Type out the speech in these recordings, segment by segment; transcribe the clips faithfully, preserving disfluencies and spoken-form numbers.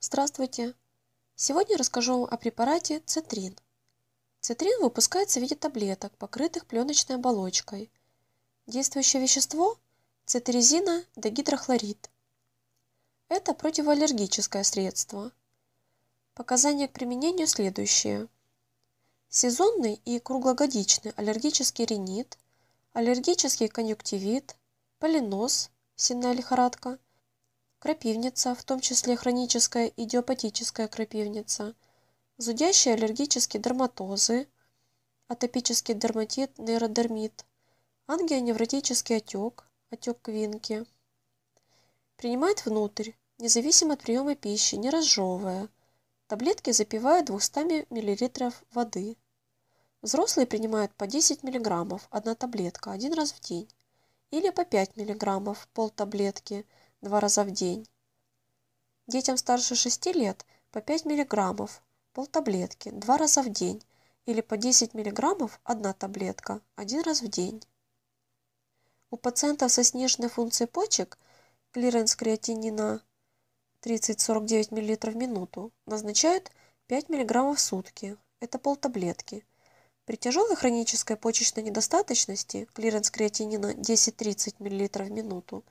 Здравствуйте! Сегодня расскажу вам о препарате цитрин. Цитрин выпускается в виде таблеток, покрытых пленочной оболочкой. Действующее вещество – цитризина-догидрохлорид. Это противоаллергическое средство. Показания к применению следующие. Сезонный и круглогодичный аллергический ринит, аллергический конъюнктивит, полиноз, сенная лихорадка, крапивница, в том числе хроническая идиопатическая крапивница, зудящие аллергические дерматозы, атопический дерматит, нейродермит, ангионевротический отек, отек квинки. Принимает внутрь, независимо от приема пищи, не разжевывая. Таблетки запивают двумястами миллилитрами воды. Взрослые принимают по десять миллиграммов, одна таблетка, один раз в день, или по пять миллиграммов, полтаблетки, два раза в день. Детям старше шести лет по пять миллиграммов, полтаблетки, два раза в день или по десять миллиграммов, одна таблетка, один раз в день. У пациентов со сниженной функцией почек клиренс креатинина тридцать-сорок девять миллилитров в минуту назначают пять миллиграммов в сутки, это полтаблетки. При тяжелой хронической почечной недостаточности клиренс креатинина десять-тридцать миллилитров в минуту,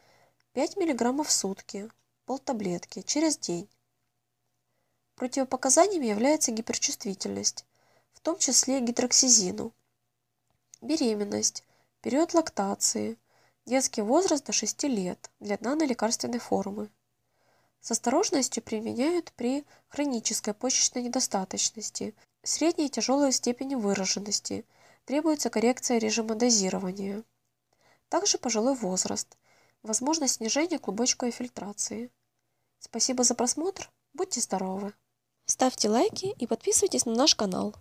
пять миллиграммов в сутки, полтаблетки, через день. Противопоказанием является гиперчувствительность, в том числе гидроксизину, беременность, период лактации, детский возраст до шести лет для нанолекарственной формы. С осторожностью применяют при хронической почечной недостаточности, средней и тяжелой степени выраженности, требуется коррекция режима дозирования. Также пожилой возраст, возможно снижение клубочковой фильтрации. Спасибо за просмотр, будьте здоровы! Ставьте лайки и подписывайтесь на наш канал.